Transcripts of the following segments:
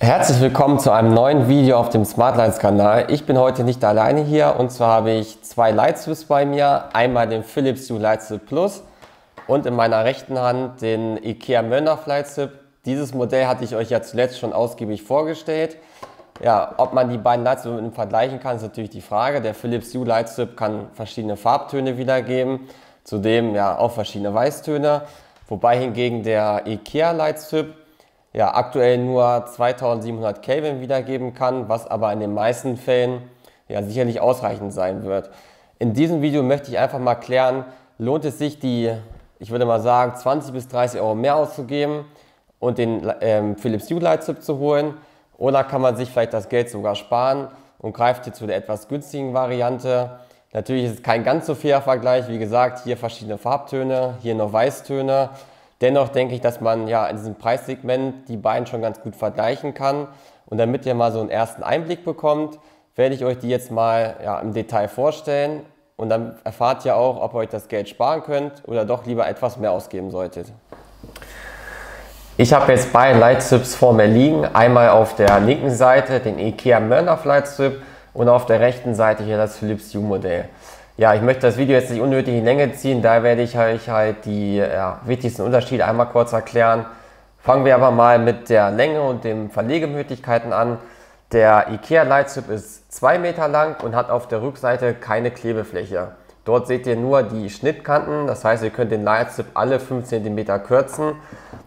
Herzlich willkommen zu einem neuen Video auf dem Smartlights-Kanal. Ich bin heute nicht alleine hier und zwar habe ich zwei Lightstrips bei mir. Einmal den Philips Hue Lightstrips Plus und in meiner rechten Hand den Ikea MYRVARV Lightstrip. Dieses Modell hatte ich euch ja zuletzt schon ausgiebig vorgestellt. Ja, ob man die beiden Lightstrips vergleichen kann, ist natürlich die Frage. Der Philips Hue Lightstrip kann verschiedene Farbtöne wiedergeben, zudem ja auch verschiedene Weißtöne. Wobei hingegen der Ikea Lightstrip ja aktuell nur 2700 Kelvin wiedergeben kann, was aber in den meisten Fällen ja sicherlich ausreichend sein wird. In diesem Video möchte ich einfach mal klären, lohnt es sich, die, ich würde mal sagen, 20 bis 30 Euro mehr auszugeben und den Philips Hue Lightstrip zu holen, oder kann man sich vielleicht das Geld sogar sparen und greift hier zu der etwas günstigen Variante. Natürlich ist es kein ganz so fairer Vergleich, wie gesagt, hier verschiedene Farbtöne, hier noch Weißtöne. Dennoch denke ich, dass man ja in diesem Preissegment die beiden schon ganz gut vergleichen kann. Und damit ihr mal so einen ersten Einblick bekommt, werde ich euch die jetzt mal ja, im Detail vorstellen. Und dann erfahrt ihr auch, ob ihr euch das Geld sparen könnt oder doch lieber etwas mehr ausgeben solltet. Ich habe jetzt beide Lightstrips vor mir liegen. Einmal auf der linken Seite den Ikea MYRVARV Lightstrip und auf der rechten Seite hier das Philips Hue Modell. Ja, ich möchte das Video jetzt nicht unnötig in Länge ziehen, da werde ich euch halt die wichtigsten Unterschiede einmal kurz erklären. Fangen wir aber mal mit der Länge und den Verlegemöglichkeiten an. Der Ikea Lightstrip ist 2 Meter lang und hat auf der Rückseite keine Klebefläche. Dort seht ihr nur die Schnittkanten, das heißt, ihr könnt den Lightstrip alle 5 cm kürzen,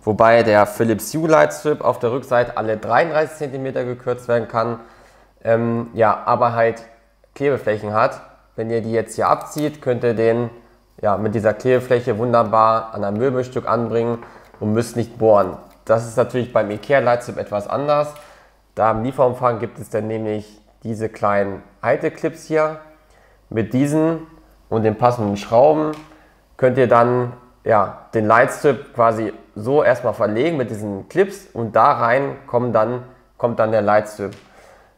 wobei der Philips Hue Lightstrip auf der Rückseite alle 33 cm gekürzt werden kann, ja, aber halt Klebeflächen hat. Wenn ihr die jetzt hier abzieht, könnt ihr den ja, mit dieser Klebefläche wunderbar an ein Möbelstück anbringen und müsst nicht bohren. Das ist natürlich beim Ikea Lightstrip etwas anders. Da im Lieferumfang gibt es dann nämlich diese kleinen Halteclips hier. Mit diesen und den passenden Schrauben könnt ihr dann ja, den Lightstrip quasi so erstmal verlegen mit diesen Clips und da rein kommt dann der Lightstrip.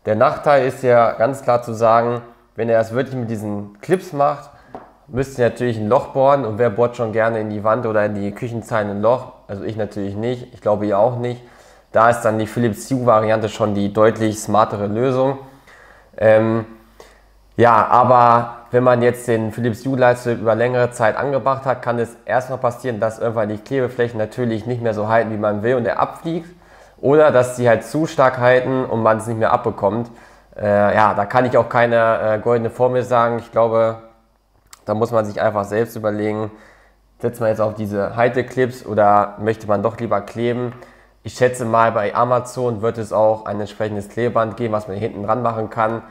Der Nachteil ist ja ganz klar zu sagen, wenn ihr das wirklich mit diesen Clips macht, müsst ihr natürlich ein Loch bohren und wer bohrt schon gerne in die Wand oder in die Küchenzeile ein Loch? Also ich natürlich nicht, ich glaube ihr auch nicht. Da ist dann die Philips Hue Variante schon die deutlich smartere Lösung. Ja, aber wenn man jetzt den Philips Hue Lightstrip über längere Zeit angebracht hat, kann es erstmal passieren, dass irgendwann die Klebeflächen natürlich nicht mehr so halten, wie man will und er abfliegt. Oder dass sie halt zu stark halten und man es nicht mehr abbekommt. Ja, da kann ich auch keine goldene Formel sagen. Ich glaube, da muss man sich einfach selbst überlegen, setzt man jetzt auf diese Halteclips oder möchte man doch lieber kleben. Ich schätze mal, bei Amazon wird es auch ein entsprechendes Klebeband geben, was man hier hinten dran machen kann.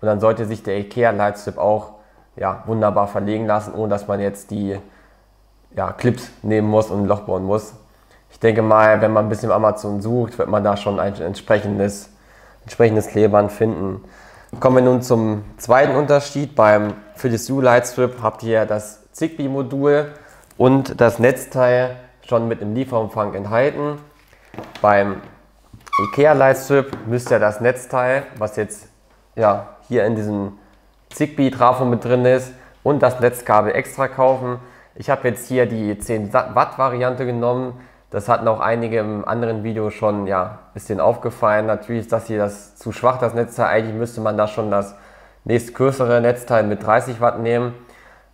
Und dann sollte sich der Ikea Lightstrip auch ja, wunderbar verlegen lassen, ohne dass man jetzt die ja, Clips nehmen muss und ein Loch bohren muss. Ich denke mal, wenn man ein bisschen auf Amazon sucht, wird man da schon ein entsprechendes Klebeband finden. Kommen wir nun zum zweiten Unterschied. Beim Philips Hue Lightstrip habt ihr das Zigbee-Modul und das Netzteil schon mit im Lieferumfang enthalten. Beim Ikea Lightstrip müsst ihr das Netzteil, was jetzt ja, hier in diesem Zigbee-Trafo mit drin ist, und das Netzkabel extra kaufen. Ich habe jetzt hier die 10 Watt Variante genommen. Das hatten auch einige im anderen Video schon ja, ein bisschen aufgefallen. Natürlich ist das hier das zu schwach, das Netzteil. Eigentlich müsste man da schon das nächstgrößere Netzteil mit 30 Watt nehmen,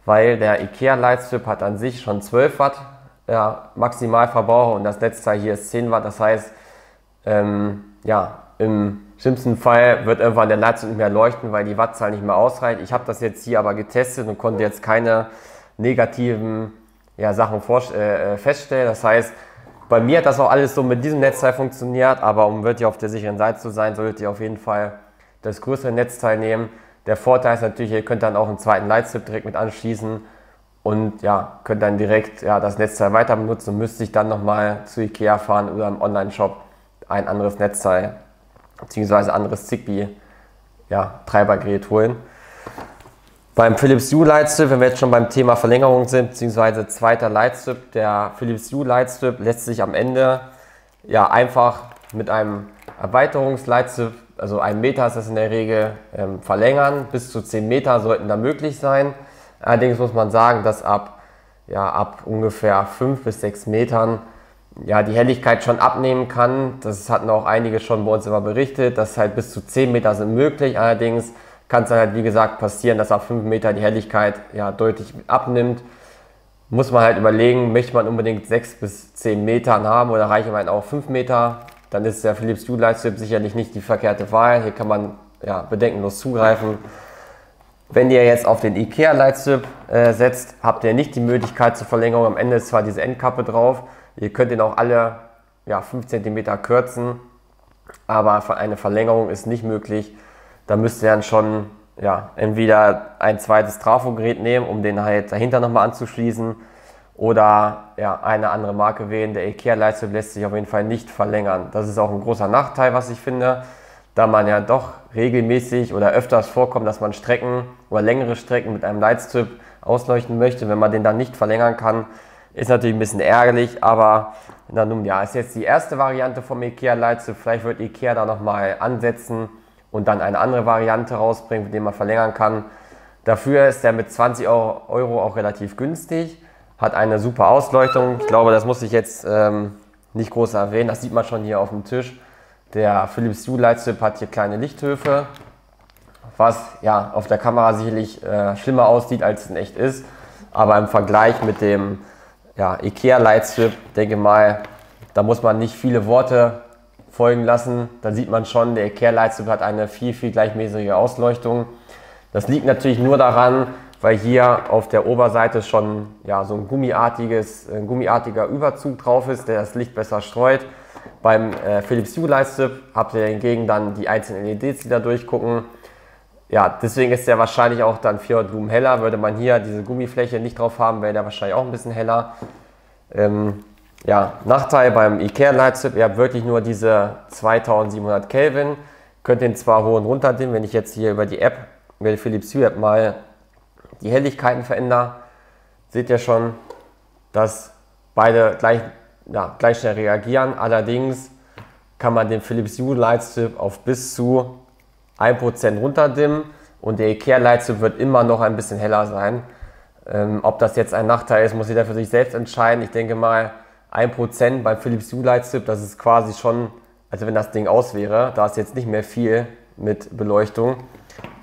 weil der Ikea Lightstrip hat an sich schon 12 Watt ja, Maximalverbrauch und das Netzteil hier ist 10 Watt. Das heißt, ja, im schlimmsten Fall wird irgendwann der Lightstrip nicht mehr leuchten, weil die Wattzahl nicht mehr ausreicht. Ich habe das jetzt hier aber getestet und konnte jetzt keine negativen ja, Sachen feststellen. Das heißt, bei mir hat das auch alles so mit diesem Netzteil funktioniert, aber um wirklich auf der sicheren Seite zu sein, solltet ihr auf jeden Fall das größere Netzteil nehmen. Der Vorteil ist natürlich, ihr könnt dann auch einen zweiten Lightstrip direkt mit anschließen und ja, könnt dann direkt ja, das Netzteil weiter benutzen und müsst sich dann nochmal zu Ikea fahren oder im Online-Shop ein anderes Netzteil bzw. anderes Zigbee-Treibergerät holen. Beim Philips Hue Lightstrip, wenn wir jetzt schon beim Thema Verlängerung sind, beziehungsweise zweiter Lightstrip, der Philips Hue Lightstrip lässt sich am Ende ja einfach mit einem Erweiterungslightstrip, also 1 Meter ist das in der Regel, verlängern. Bis zu 10 Meter sollten da möglich sein. Allerdings muss man sagen, dass ab ja, ab ungefähr 5 bis 6 Metern ja, die Helligkeit schon abnehmen kann. Das hatten auch einige schon bei uns immer berichtet, dass halt bis zu 10 Meter sind möglich. Allerdings kann es dann halt, wie gesagt, passieren, dass ab 5 Meter die Helligkeit ja deutlich abnimmt. Muss man halt überlegen, möchte man unbedingt 6 bis 10 Metern haben oder reichen man auch 5 Meter, dann ist der Philips Hue Lightstrip sicherlich nicht die verkehrte Wahl. Hier kann man ja bedenkenlos zugreifen. Wenn ihr jetzt auf den Ikea Lightstrip setzt, habt ihr nicht die Möglichkeit zur Verlängerung. Am Ende ist zwar diese Endkappe drauf, ihr könnt ihn auch alle ja, 5 cm kürzen, aber eine Verlängerung ist nicht möglich. Da müsst ihr dann schon ja, entweder ein zweites Trafogerät nehmen, um den halt dahinter nochmal anzuschließen, oder ja, eine andere Marke wählen. Der Ikea Lightstrip lässt sich auf jeden Fall nicht verlängern. Das ist auch ein großer Nachteil, was ich finde, da man ja doch regelmäßig oder öfters vorkommt, dass man Strecken oder längere Strecken mit einem Lightstrip ausleuchten möchte. Wenn man den dann nicht verlängern kann, ist natürlich ein bisschen ärgerlich, aber na nun ja, ist jetzt die erste Variante vom Ikea Lightstrip. Vielleicht wird Ikea da nochmal ansetzen und dann eine andere Variante rausbringen, mit der man verlängern kann. Dafür ist der mit 20 € auch relativ günstig, hat eine super Ausleuchtung. Ich glaube, das muss ich jetzt nicht groß erwähnen, das sieht man schon hier auf dem Tisch. Der Philips Hue Lightstrip hat hier kleine Lichthöfe, was ja auf der Kamera sicherlich schlimmer aussieht, als es in echt ist. Aber im Vergleich mit dem ja, Ikea Lightstrip, denke mal, da muss man nicht viele Worte folgen lassen, dann sieht man schon, der Ikea Lightstrip hat eine viel, viel gleichmäßige Ausleuchtung. Das liegt natürlich nur daran, weil hier auf der Oberseite schon ja, so ein gummiartiger Überzug drauf ist, der das Licht besser streut. Beim Philips Hue Lightstrip habt ihr hingegen dann die einzelnen LEDs, die da durchgucken. Ja, deswegen ist der wahrscheinlich auch dann 400 Lumen heller. Würde man hier diese Gummifläche nicht drauf haben, wäre der wahrscheinlich auch ein bisschen heller. Ja, Nachteil beim Ikea Lightstrip, ihr habt wirklich nur diese 2700 Kelvin, könnt den zwar hoch und runter dimmen. Wenn ich jetzt hier über die App, über die Philips Hue App mal die Helligkeiten verändere, seht ihr schon, dass beide gleich schnell reagieren. Allerdings kann man den Philips Hue Lightstrip auf bis zu 1% runter dimmen und der Ikea Lightstrip wird immer noch ein bisschen heller sein. Ob das jetzt ein Nachteil ist, muss jeder für sich selbst entscheiden. Ich denke mal, 1% beim Philips Hue Lightstrip, das ist quasi schon, also wenn das Ding aus wäre, da ist jetzt nicht mehr viel mit Beleuchtung.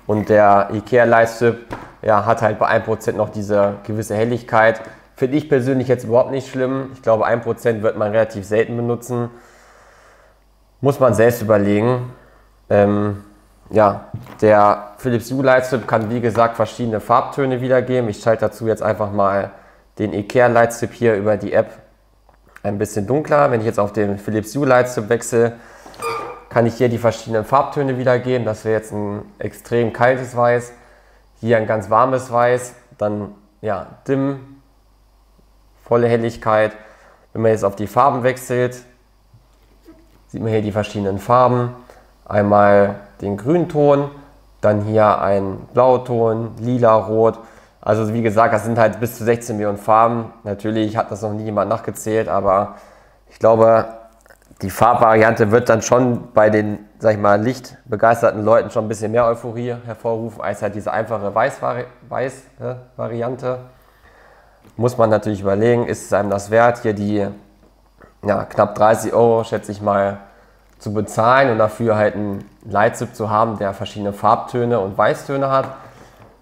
Und der Ikea Lightstrip ja, hat halt bei 1% noch diese gewisse Helligkeit. Finde ich persönlich jetzt überhaupt nicht schlimm. Ich glaube, 1% wird man relativ selten benutzen. Muss man selbst überlegen. Ja, der Philips Hue Lightstrip kann, wie gesagt, verschiedene Farbtöne wiedergeben. Ich schalte dazu jetzt einfach mal den Ikea Lightstrip hier über die App ein bisschen dunkler. Wenn ich jetzt auf den Philips Hue Lightstrip wechsle, kann ich hier die verschiedenen Farbtöne wiedergeben. Das wäre jetzt ein extrem kaltes Weiß, hier ein ganz warmes Weiß, dann ja, dimm, volle Helligkeit. Wenn man jetzt auf die Farben wechselt, sieht man hier die verschiedenen Farben. Einmal den Grünton, dann hier ein Blauton, Lila, Rot. Also wie gesagt, das sind halt bis zu 16 Millionen Farben. Natürlich hat das noch nie jemand nachgezählt, aber ich glaube, die Farbvariante wird dann schon bei den, sag ich mal, lichtbegeisterten Leuten schon ein bisschen mehr Euphorie hervorrufen, als halt diese einfache Weiß-Variante. Muss man natürlich überlegen, ist es einem das wert, hier die ja, knapp 30 €, schätze ich mal, zu bezahlen und dafür halt einen Lightstrip zu haben, der verschiedene Farbtöne und Weißtöne hat.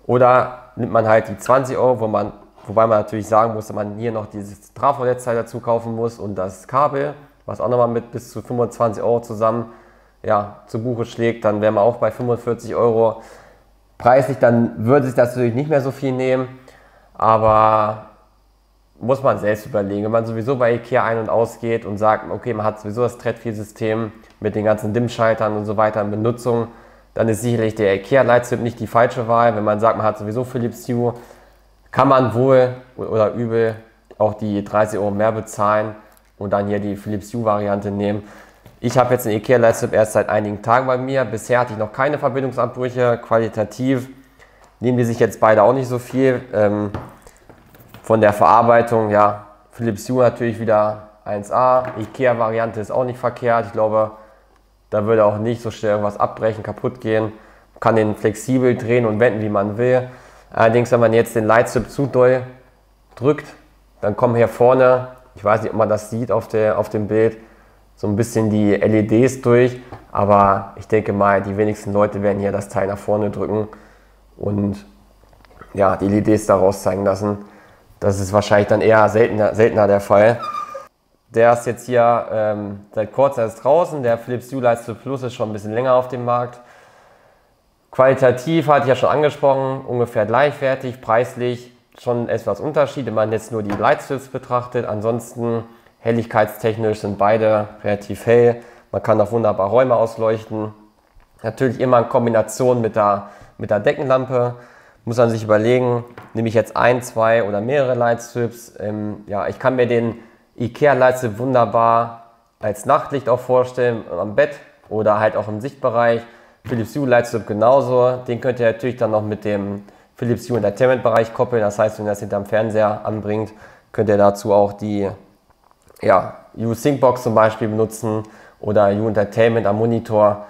Oder nimmt man halt die 20 €, wobei man natürlich sagen muss, dass man hier noch dieses Trafonetzteil dazu kaufen muss und das Kabel, was auch nochmal mit bis zu 25 € zusammen ja, zu Buche schlägt, dann wären wir auch bei 45 € preislich. Dann würde sich das natürlich nicht mehr so viel nehmen, aber muss man selbst überlegen. Wenn man sowieso bei Ikea ein- und ausgeht und sagt, okay, man hat sowieso das Thread-4-System mit den ganzen Dimmschaltern und so weiter in Benutzung, dann ist sicherlich der Ikea Lightstrip nicht die falsche Wahl. Wenn man sagt, man hat sowieso Philips Hue, kann man wohl oder übel auch die 30 € mehr bezahlen und dann hier die Philips Hue Variante nehmen. Ich habe jetzt den Ikea Lightstrip erst seit einigen Tagen bei mir. Bisher hatte ich noch keine Verbindungsabbrüche. Qualitativ nehmen die sich jetzt beide auch nicht so viel. Von der Verarbeitung, ja, Philips Hue natürlich wieder 1A. Ikea Variante ist auch nicht verkehrt. Ich glaube, da würde auch nicht so schnell irgendwas abbrechen, kaputt gehen. Man kann den flexibel drehen und wenden, wie man will. Allerdings, wenn man jetzt den Lightstrip zu doll drückt, Dann kommen hier vorne, ich weiß nicht, ob man das sieht auf dem Bild, so ein bisschen die LEDs durch, aber ich denke mal, die wenigsten Leute werden hier das Teil nach vorne drücken und ja, die LEDs daraus zeigen lassen. Das ist wahrscheinlich dann eher seltener der Fall. Der ist jetzt hier seit kurzem erst draußen, der Philips Hue Lightstrips Plus ist schon ein bisschen länger auf dem Markt. Qualitativ hatte ich ja schon angesprochen, ungefähr gleichwertig, preislich schon etwas Unterschied, wenn man jetzt nur die Lightstrips betrachtet. Ansonsten helligkeitstechnisch sind beide relativ hell, man kann auch wunderbar Räume ausleuchten. Natürlich immer in Kombination mit der Deckenlampe. Muss man sich überlegen, nehme ich jetzt ein, zwei oder mehrere Lightstrips. Ja, ich kann mir den Ikea Lightstrip wunderbar als Nachtlicht auch vorstellen, am Bett oder halt auch im Sichtbereich. Philips Hue Lightstrip genauso, den könnt ihr natürlich dann noch mit dem Philips Hue Entertainment Bereich koppeln, das heißt, wenn ihr das hinterm Fernseher anbringt, könnt ihr dazu auch die Hue-Sync-Box zum Beispiel benutzen oder Hue Entertainment am Monitor.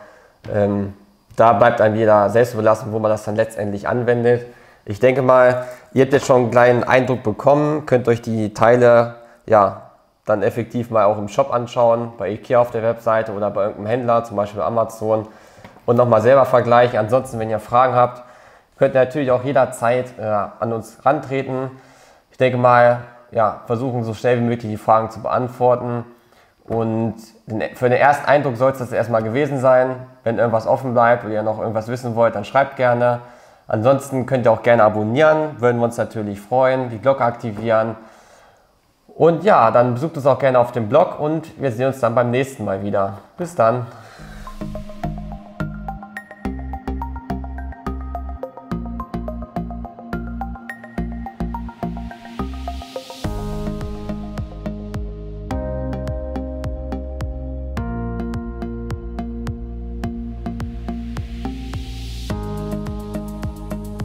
Da bleibt einem jeder selbst überlassen, wo man das dann letztendlich anwendet. Ich denke mal, ihr habt jetzt schon einen kleinen Eindruck bekommen, könnt euch die Teile ja dann effektiv mal auch im Shop anschauen, bei Ikea auf der Webseite oder bei irgendeinem Händler, zum Beispiel bei Amazon. Und nochmal selber vergleichen. Ansonsten, wenn ihr Fragen habt, könnt ihr natürlich auch jederzeit an uns rantreten. Ich denke mal, ja, versuchen so schnell wie möglich die Fragen zu beantworten. Und für den ersten Eindruck soll es das erstmal gewesen sein. Wenn irgendwas offen bleibt oder ihr noch irgendwas wissen wollt, dann schreibt gerne. Ansonsten könnt ihr auch gerne abonnieren, würden wir uns natürlich freuen, die Glocke aktivieren. Und ja, dann besucht uns auch gerne auf dem Blog und wir sehen uns dann beim nächsten Mal wieder. Bis dann!